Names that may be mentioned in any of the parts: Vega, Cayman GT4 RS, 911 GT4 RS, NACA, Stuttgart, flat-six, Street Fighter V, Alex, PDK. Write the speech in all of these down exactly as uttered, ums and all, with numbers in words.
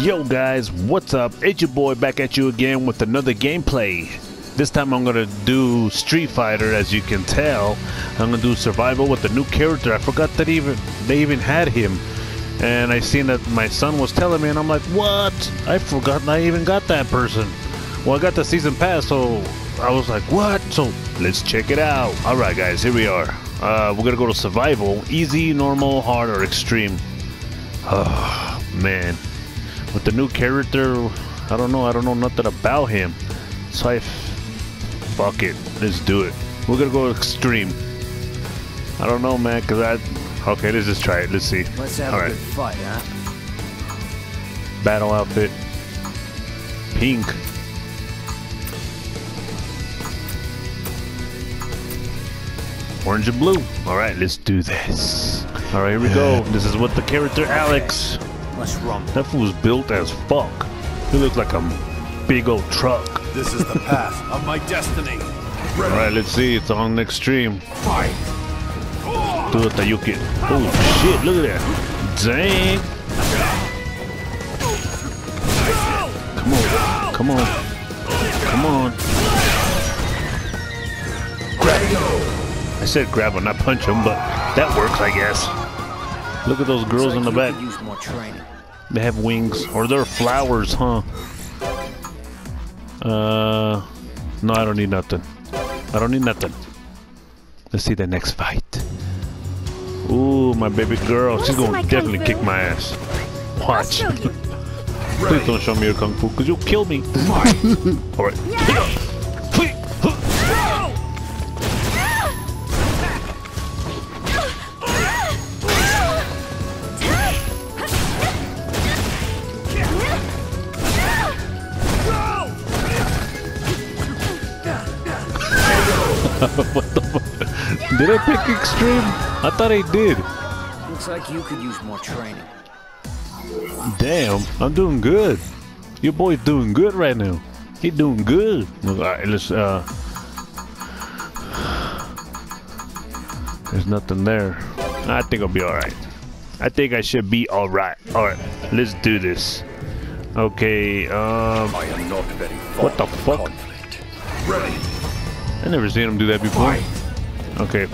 Yo guys, what's up? It's your boy back at you again with another gameplay. This time I'm gonna do Street Fighter. As you can tell, I'm gonna do survival with the new character. I forgot that even they even had him, and I seen that my son was telling me, and I'm like, what? I forgot I even got that person. Well, I got the season pass, so I was like, what? So let's check it out. All right guys, here we are. Uh, we're gonna go to survival, easy, normal, hard, or extreme. Oh man, with the new character, I don't know, I don't know nothing about him. So I, fuck it, let's do it. We're gonna go extreme. I don't know, man, cause I, okay, let's just try it, let's see. Let's have All a right. good fight, huh? Battle outfit, pink. Orange and blue. All right, let's do this. All right, here we go. This is what the character Alex. Let's rumble. That fool's built as fuck. He looks like a big old truck. This is the path of my destiny. Ready. All right, let's see. It's on the extreme. Fight. Do it, Tayuki. Oh shit! Look at that. Dang. Come on. Come on. Come on. Grab. I said grab him, not punch him, but that works, I guess. Look at those girls in the back. They have wings, or they're flowers, huh? Uh, no, I don't need nothing. I don't need nothing. Let's see the next fight. Ooh, my baby girl, she's gonna definitely kick my ass. Watch. Please don't show me your kung fu, cause you'll kill me. All right. What the fuck? Did I pick extreme? I thought I did. Looks like you could use more training. Damn, I'm doing good. Your boy's doing good right now. He's doing good. Alright, let's uh there's nothing there. I think I'll be alright. I think I should be alright. Alright, let's do this. Okay, um I am not very what the fuck? Ready. I never seen him do that before. Okay.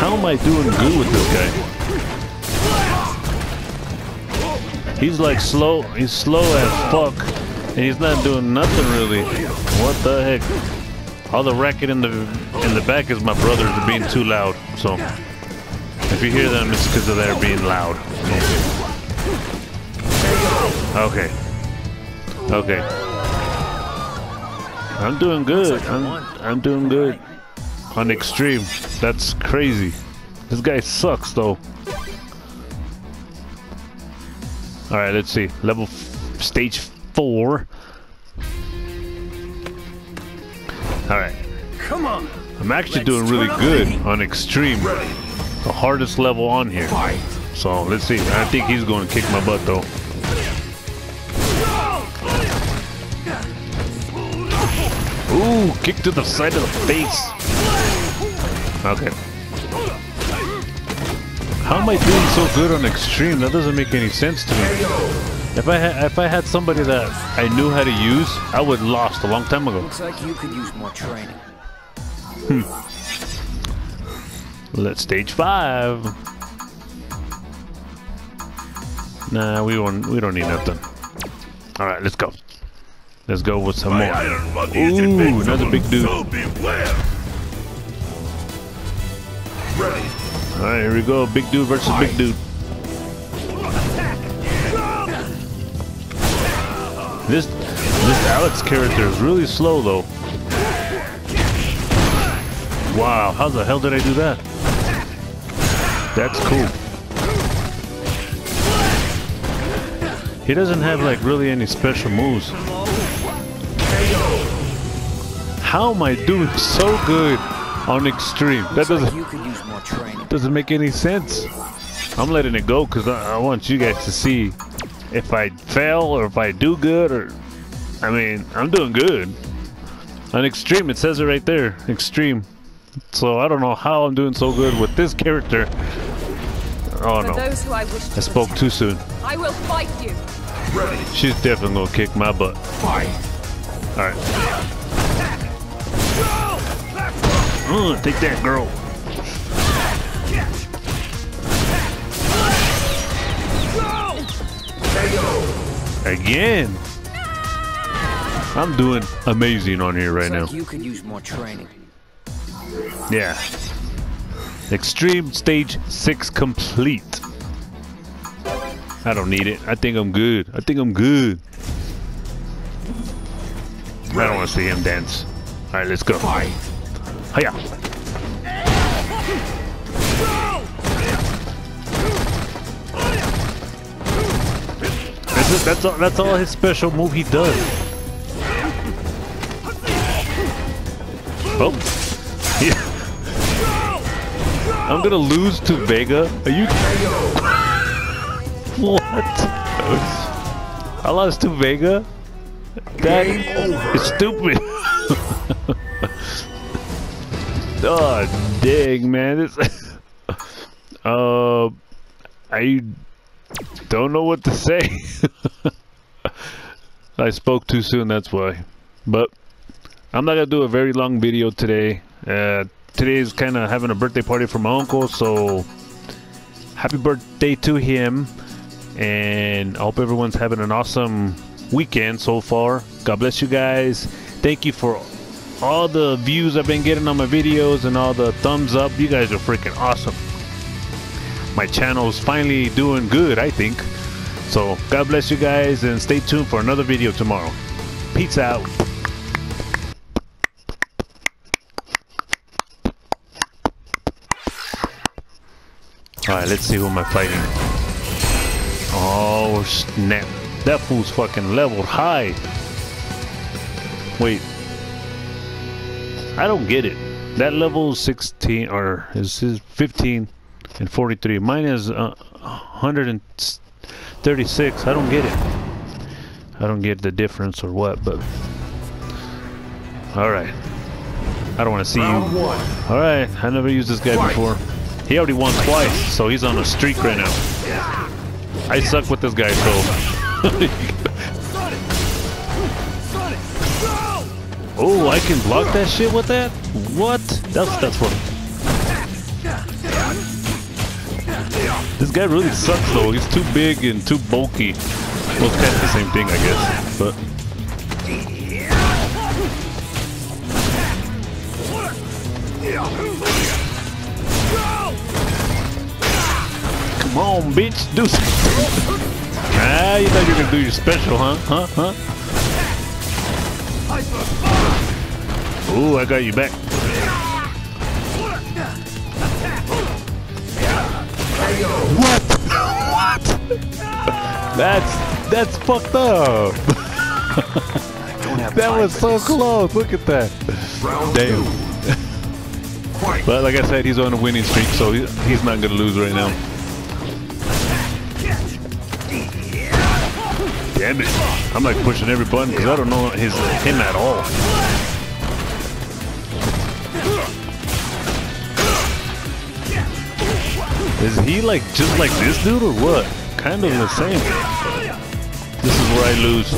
How am I doing good with this guy? He's like slow. He's slow as fuck. And he's not doing nothing really. What the heck? All the racket in the in the back is my brothers being too loud. So if you hear them, it's because of their being loud. Okay. Okay. Okay. I'm doing good. I'm I'm doing good. On extreme. That's crazy. This guy sucks though. All right, let's see. Level f stage four. All right. Come on. I'm actually doing really good on extreme. The hardest level on here. So let's see. I think he's going to kick my butt though. Ooh, kick to the side of the face. Okay. How am I doing so good on extreme? That doesn't make any sense to me. If I had if I had somebody that I knew how to use, I would have lost a long time ago. Looks like you could use more training. Hmm. Let's stage five. Nah, we won't we don't need nothing. Alright, let's go. Let's go with some more. Ooh, another big dude. Alright, here we go. Big dude versus big dude. This this Alex character is really slow though. Wow, how the hell did I do that? That's cool. He doesn't have like really any special moves. How am I doing so good on extreme? That doesn't doesn't make any sense. I'm letting it go because I, I want you guys to see if I fail or if I do good. Or I mean, I'm doing good on extreme. It says it right there, extreme. So I don't know how I'm doing so good with this character. Oh no, I, I spoke too soon. I will fight you. Ready. She's definitely gonna kick my butt. Fight. Alright. Mm, take that, girl. Again. I'm doing amazing on here right now. You could use more training. Yeah. Extreme stage six complete. I don't need it. I think I'm good. I think I'm good. I don't want to see him dance. All right, let's go. Hiya. That's it. That's all. That's all his special move he does. Oh. Yeah. I'm gonna lose to Vega? Are you... What? I lost to Vega? That is stupid. Oh, dang, man. This... uh, I don't know what to say. I spoke too soon, that's why. But I'm not gonna do a very long video today. Uh... Today is kind of having a birthday party for my uncle, so happy birthday to him, and I hope everyone's having an awesome weekend so far. God bless you guys. Thank you for all the views I've been getting on my videos and all the thumbs up. You guys are freaking awesome. My channel is finally doing good, I think. So God bless you guys, and stay tuned for another video tomorrow. Peace out. Alright, let's see who am I fighting. Oh snap. That fool's fucking leveled high. Wait. I don't get it. That level sixteen, or this is fifteen and forty-three. Mine is uh, one hundred thirty-six. I don't get it. I don't get the difference or what, but... Alright. I don't want to see you. Alright, I never used this guy before. He already won twice, so he's on a streak right now. I suck with this guy, so... Oh, I can block that shit with that? What? That's that's what. This guy really sucks, though. He's too big and too bulky. Well, it's kind of the same thing, I guess, but... Come on, bitch, do something. Ah, you thought you were gonna do your special, huh? Huh? Huh? Ooh, I got you back. What? What? That's that's fucked up. That was so close. Look at that. Damn. But like I said, he's on a winning streak, so he's not gonna lose right now. Damn it! I'm like pushing every button because I don't know his him at all. Is he like just like this dude or what? Kind of the same. This is where I lose.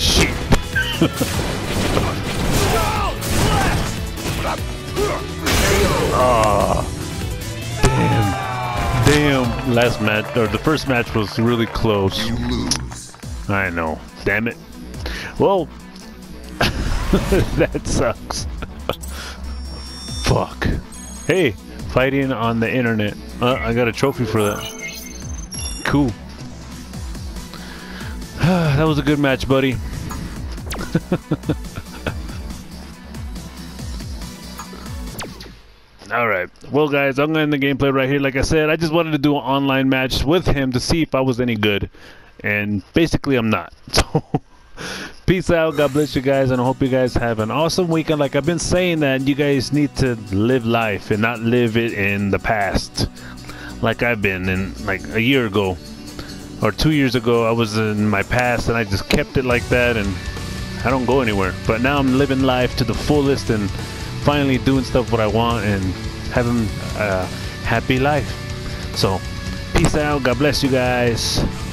Shit. Ah, oh, damn, damn. Last match, or the first match was really close. You lose. I know. Damn it. Well, that sucks. Fuck. Hey, fighting on the internet. Uh, I got a trophy for that. Cool. That was a good match, buddy. Alright, well guys, I'm gonna end the gameplay right here. Like I said, I just wanted to do an online match with him to see if I was any good. And basically I'm not. So, peace out, God bless you guys, and I hope you guys have an awesome weekend. Like I've been saying that, you guys need to live life and not live it in the past. Like I've been in, like a year ago, or two years ago, I was in my past and I just kept it like that and I don't go anywhere. But now I'm living life to the fullest and finally doing stuff what I want and having a happy life. So peace out, God bless you guys.